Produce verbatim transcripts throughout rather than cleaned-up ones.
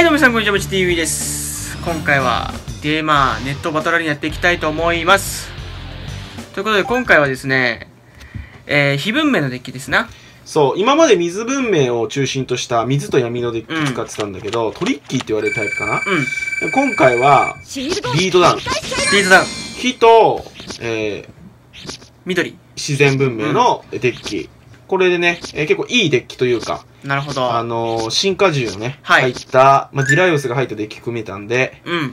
はい、どうもみなさんこんにちは、ぶち ティーブイ です。今回はゲーマーネットバトラーにやっていきたいと思います。ということで、今回はですね、えー、非文明のデッキですな。そう、今まで水文明を中心とした水と闇のデッキ使ってたんだけど、うん、トリッキーって言われるタイプかな。うん、今回は、リードダウン。リードダウン。火と、えー、緑。自然文明のデッキ。うん、これでね、えー、結構いいデッキというか、なるほど。あのー、進化獣のね、はい、入った、まあ、ディライオスが入ったデッキ組めたんで、うん。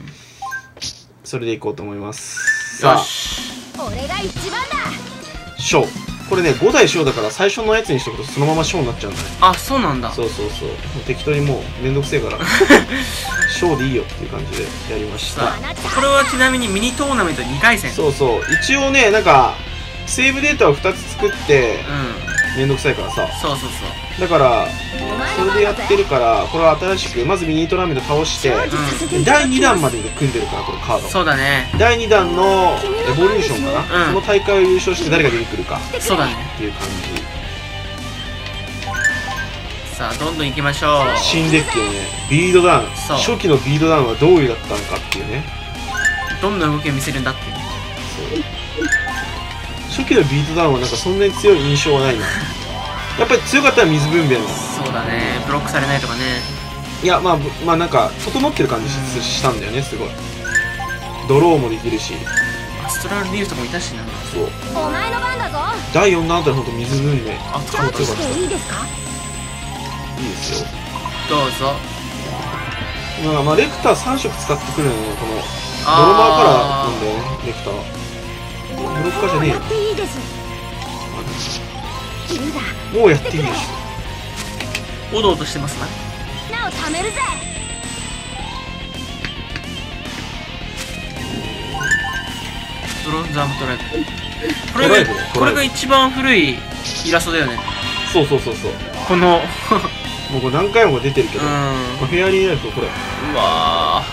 それでいこうと思います。さあ、俺が一番だ。ショー。これね、ごだいショーだから最初のやつにしとくとそのままショーになっちゃうんだよ。あ、そうなんだ。そうそうそう。もう適当にもうめんどくせえから、ショーでいいよっていう感じでやりました。これはちなみにミニトーナメントにかいせん。そうそう。一応ね、なんか、セーブデータをふたつ作って、うん。めんどくさいからさ、そうそうそう、だからそれでやってるから、これは新しくまずミニトーナメント倒して、うん、だいにだんまで組んでるから、このカードそうだね、だいにだんのエボリューションかな、うん、その大会を優勝して誰が出てくるか、そうだねっていう感じ。さあどんどんいきましょう。新デッキのね、ビードダウン、初期のビードダウンはどういうだったのかっていうね、どんな動きを見せるんだっていう。初期のビートダウンはなんかそんなに強い印象はないな。やっぱり強かったら水分娩の、そうだね、ブロックされないとかね。いや、まあまあなんか整ってる感じしたんだよね、すごい。ドローもできるし、アストラルニュースとかもいたしな。そう、お前の番だぞ。だいよん弾あたりほんと水分娩、あっちも強かった。いいですか、いいですよ、どうぞ。まあ、まあ、レクターさんしょく使ってくるのね、このドロマーからなんだよね、レクターは。ブロッカーじゃねえよ。もうやっていいでしょ。おどおどしてますな。なお貯めるぜ。ドロンザームトライブ。これがこれが一番古いイラストだよね。そうそうそうそう。このもうこれ何回も出てるけど、フェアリーナイフこれ。うわ。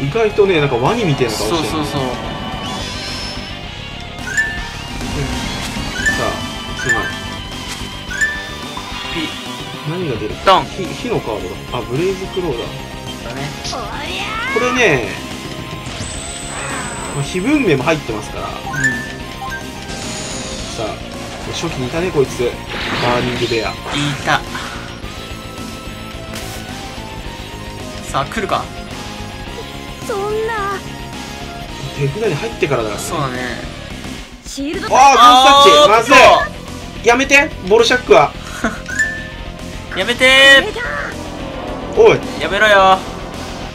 意外とね、なんかワニみたいな顔してる。そうそうそう。何が出るか、火のカードだ。あ、ブレイズクローだ。だね。これね、まあ、非文明も入ってますから、うん、さあ初期にいたね、こいつ。バーニングベアいた。さあ来るか。そんな手札に入ってからだから、ね、そうだね。シールドタッチ。ああ、ガンスタッチ。まずい、やめて、ボルシャックは。やめてー。おい、やめろよ、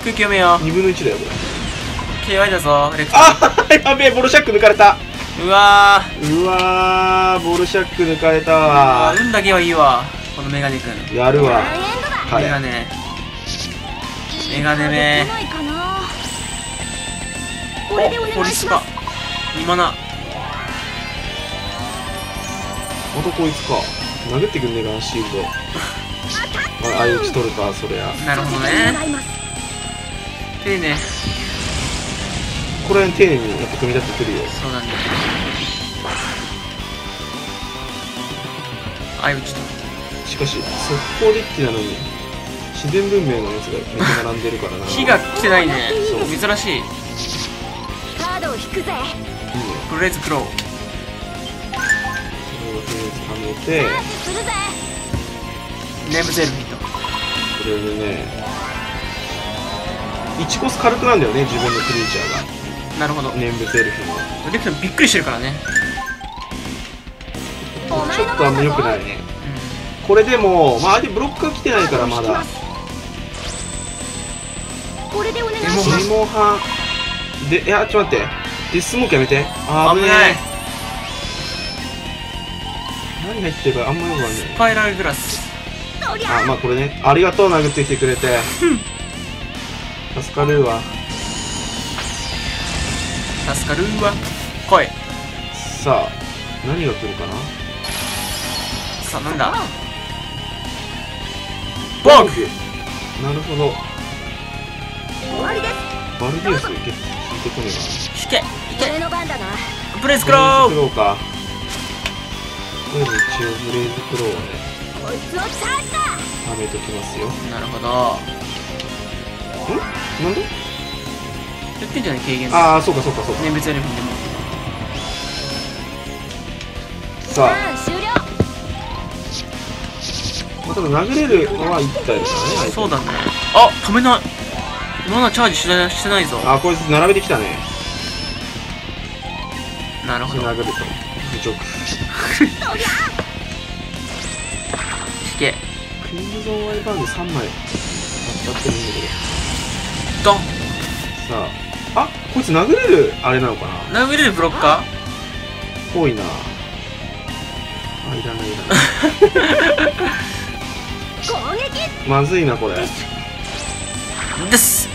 空気読めよ。にぶんのいちだよこれ。 ケーワイ だぞ、レクター。あー、やべえ、ボルシャック抜かれた。うわー、うわー、ボルシャック抜かれたわー。運だけはいいわ、このメガネくんやるわ。メガネメガネめー。お、ポリスかにマナ。またこいつか、殴ってくんねえかな、シールド。あ、相打ち取るか、そりゃ。なるほどね。丁寧。これ丁寧にやっぱ組み立ててくるよ。そうなんだ。相打ちと。しかし、速攻デッキなのに、自然文明のやつがめっちゃ並んでるからな。火が来てないね。そう、珍しい。カードを引くぜ。いいね。ブレイズクロー。それをとりあえず貯めて。ネームゼルフィット。これでね、いちコス軽くなんだよね、自分のクリーチャーが。なるほど。ネームゼルフィット。レクターびっくりしてるからね。ちょっとあんま良くないね。うん、これでも、まあ相手ブロックが来てないからまだ。これでお願いします。デモハン。で、いや、ちょっと待って。デスモークやめて。あー、危ない。何入ってるかあんまよくわかんない。スパイラルグラス。あ、まあこれね、ありがとう、殴ってきてくれて、うん、助かるわ、助かるわ。来い。さあ何が来るかな。さあなんだ、バーグ。なるほど、終わりです。バルディウスいけ、引いてこねえかな。引け、引け。ブレイズクロー。ブレイズクローか。これも一応ブレイズクローはね、はめときますよ。なるほど。んなんでやってんじゃない軽減。ああそうかそうかそうか。念仏やればいいんでも。さあ終了。まあ、ただ殴れるのはいち体ですからね。そうだね。あ止めない。まだチャージしてないぞ。あこいつ並べてきたね。なるほど。殴ると侮辱。引け。クイズゾーンワイバーンでさんまい当たってるんだけど。ドン。さあ、あこいつ殴れるあれなのかな。殴れるブロッカー。多いな。あいらないいらない。まずいなこれ。です。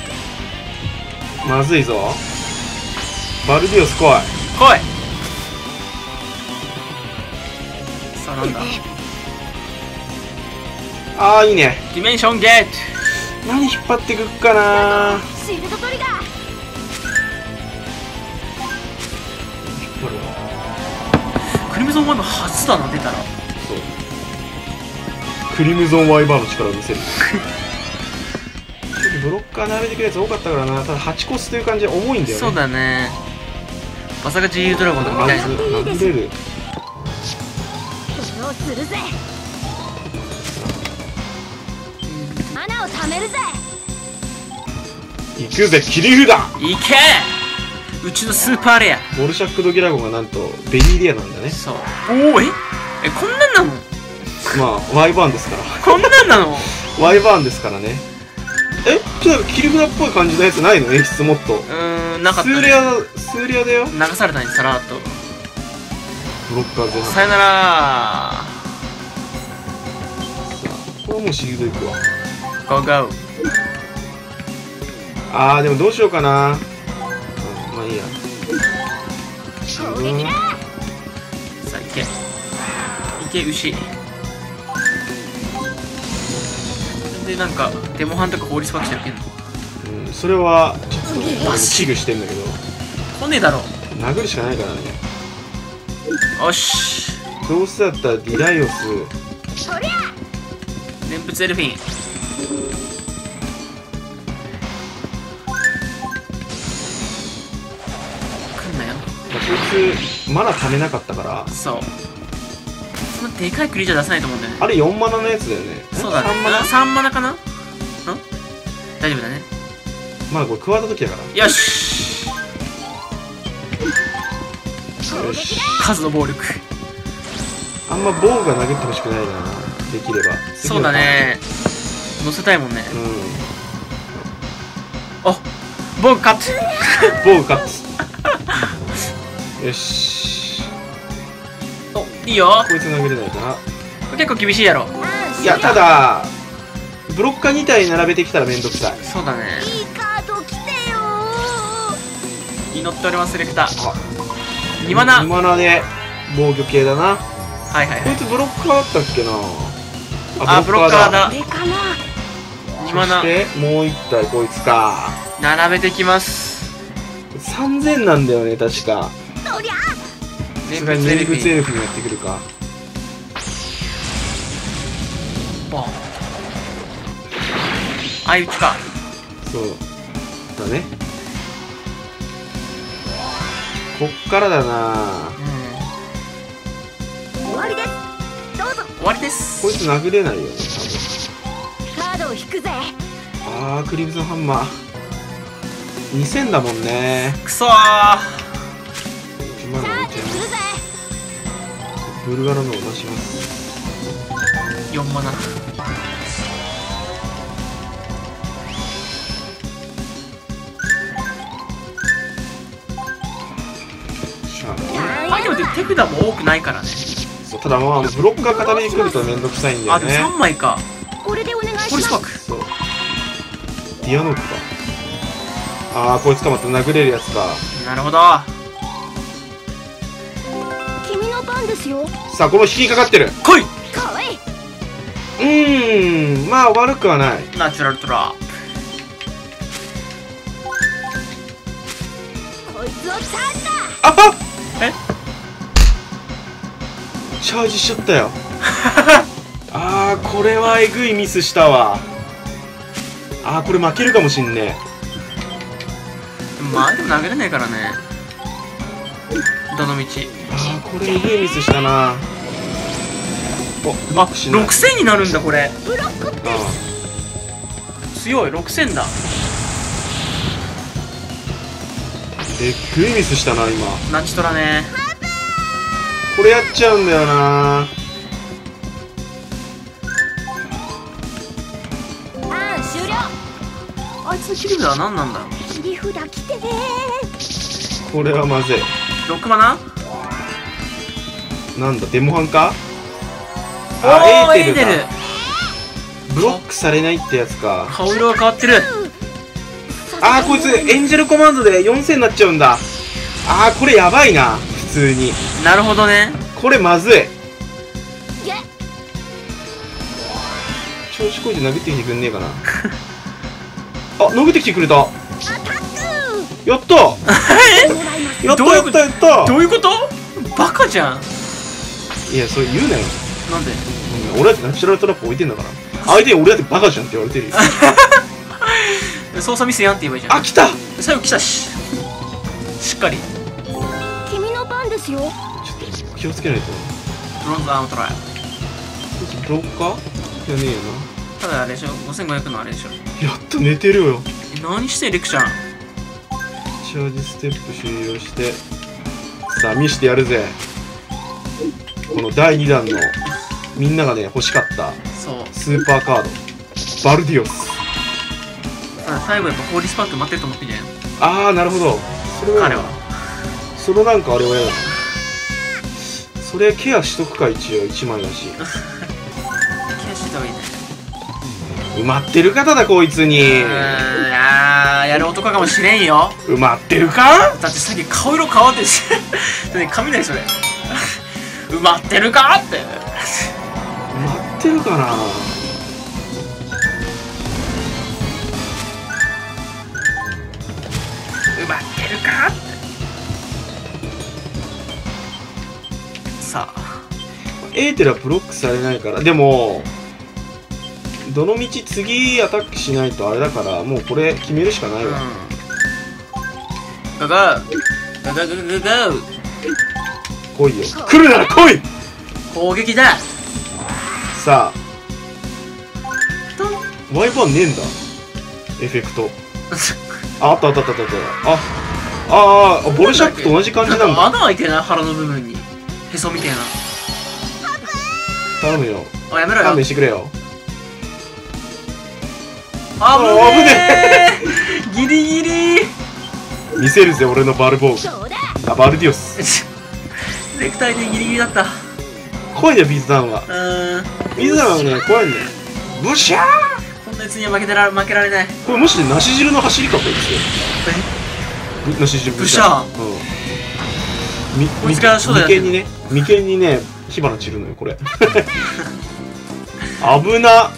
まずいぞ。バルディオス来い。来い。さあなんだ。ああいいね。ディメンションゲート。何引っ張ってくっかな。シールドトリガー。引っ張るわ。クリムゾンワイバー初だな出たら。そう。クリムゾンワイバーの力を見せる。ブロッカー並べてくるやつ多かったからな。ただはちコスという感じで重いんだよね。そうだね。まさか ジーユー ドラゴンとかみたいな。殴れる。穴をためるぜ。行くぜ切り札。行け。うちのスーパーレア。ボルシャックドギラゴンがなんとベリーレアなんだね。そう。おおえ？えこんなんなの？まあワイバーンですから。こんなんなの？ワイバーンですからね。えちょっと切り札っぽい感じのやつないの演出もっと。うーんなかった、ね、スーレアスーレアだよ。流されたにさらっとブロッカー全部さよなら。さあこれもうシールドいくわ。ゴーゴー。あーでもどうしようかな。あまあいいや。さあいけいけ牛でなんかデモハンとか法律バックしてるけど、うん、それはちょっと危惧してんだけど来ねえだろ。殴るしかないからね。よしどうせだったらディライオス念仏エルフィン来んなよ。こいつマナ貯めなかったからそうそのでかいクリーチャー出さないと思うんだよね。あれよんマナのやつだよね。そうだね。さんマナかな。ん大丈夫だね。まあこれ食われた時だからよしよし数の暴力あんま防具が殴ってほしくないな。できればそうだね乗せたいもんね。うんあ防具カット防具カットよしいいよ。こいつ殴れないかな。結構厳しいやろ。いやただブロッカーに体並べてきたらめんどくさい。そうだねいいカード来てよ。祈っておりますレクター。にマナにマナで防御系だな。はいはい、はい、こいつブロッカーだったっけなあ。ブロッカーだ。にマナそしてもういち体こいつか並べてきます。さんぜんなんだよね確か。そりゃさすがに念仏エルフにやってくるか。ボンあいつかそうだね。こっからだな、うん、終わりですどうぞ終わりです。こいつ殴れないよね多分。カードを引くぜ。あークリムゾンハンマーにせんだもんね。くそーブルガラのを出します。よんマナ。あでも手札も多くないからね。そうただまあブロッカー固めに来ると面倒くさいんだよね。あでもさんまいか。これでお願いします。そう。ディアノークか。ああこいつかまた殴れるやつか。なるほど。さあこの引きかかってる来い。うーんまあ悪くはない。ナチュラルトラップあっえチャージしちゃったよあーこれはえぐいミスしたわ。あー、これ負けるかもしんねえ。まあ相手も投げれねえからね、どの道。あー、これえぐいミスしたな。お、あ、ろくせんになるんだこれ。強い、ろくせんだ。えっぐいミスしたな今。ナチトラね、これやっちゃうんだよな。あいつの切り札は何なんだろう。切り札来てね。これはまずい。ろくマナなんだ、デモハンか。あ、エーテルか。ブロックされないってやつか。顔色が変わってる。あー、こいつエンジェルコマンドでよんせんになっちゃうんだ。あー、これやばいな普通に。なるほどね、これまずい。調子こいて殴ってきてくんねえかな。あ、殴ってきてくれた。やったやったやったやった。どういうこと、バカじゃん。いや、それ言うなよ。なんで俺だってナチュラルトラップ置いてんだから。相手に俺だってバカじゃんって言われてるよ。操作ミスやんって言えばいいじゃん。あ、来た、最後来たし。しっかり君の番ですよ。ちょっと気をつけないと。ブロンズアームトライ。ブロッカーじゃねえよな。ただあれでしょ、ごせんごひゃくのあれでしょ。やっと寝てるよ。何してレクちゃん。チャージステップ終了して、さあ見してやるぜこのだいにだんのみんながね欲しかったスーパーカードバルディオス。最後やっぱホーリースパーク待ってると思ってんじゃん。ああ、なるほど。それは彼はそのなんかあれはやだな。それケアしとくか、一応いちまいだし。ケアしてた方がいいね。埋まってる方だこいつに。ああ、やる男かもしれんよ。埋まってるか。だってさっき顔色変わってし雷それ。埋まってるかって。埋まってるかな。埋まってるかって。さあ。エーテルはブロックされないから。でも。どの道次アタックしないとあれだから、もうこれ決めるしかないわ。ガガーガガガガガー来いよ、来るなら来い、攻撃だ。さあワイパーねえんだエフェクト。あ、あったあったあったあった。ああ、ボルシャックと同じ感じなんだ。なんか穴開いてない、腹の部分にへそみたいな。頼むよ、あ、やめろよ、勘弁してくれよ。あぶねえ、ギリギリ見せるぜ俺のバルボーグ。あ、バルディオスネクタイでギリギリだった。怖いねビズダウンは。ビズダウンはね、怖いね。ブシャー、こんなやつには負けてら負けられない。これもしね、ナシ汁の走り方ですよ。え、ナシ汁ブシャー、うん、眉間にね、眉間にね火花散るのよこれ。危な、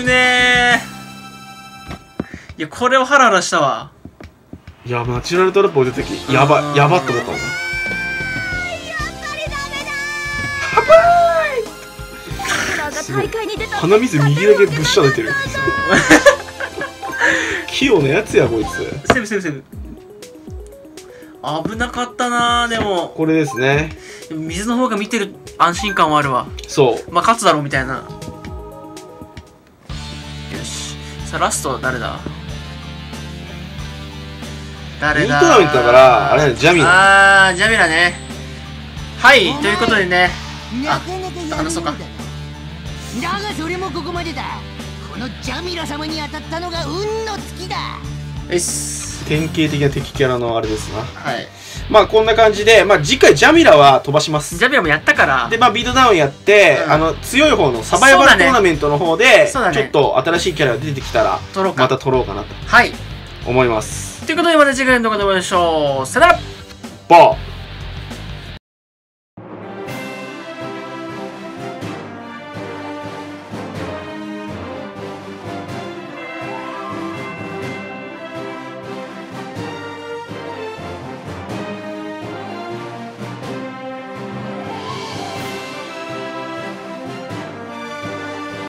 危ねえ。いや、これをハラハラしたわ。いや、ナチュラルトラップを出た時やばやばって思ったもん。やっぱりダメだ。すごい鼻水右だけぶっしゃ出てる。器用なやつやこいつ。セーブセーブセーブ。危なかったな。でもこれですね、水の方が見てる安心感はあるわ。そう、まあ勝つだろうみたいな。よし、さあラスト誰だ。誰だー。ミートナメントだから、あれジャミラ。あー、ジャミラね。はい、ということでね。あ、話そうか。だがそれもここまでだ。このジャミラ様に当たったのが運の月だ。えっす。典型的な敵キャラのあれですな。はい。まあこんな感じで、まあ次回ジャミラは飛ばします。ジャミラもやったから。で、まあビートダウンやって、うん、あの強い方のサバイバルトーナメントの方で、ねね、ちょっと新しいキャラが出てきたら、また取ろうかなと。はい。思います。ということでまた次回の動画でお会いしましょう。さよなら。バー。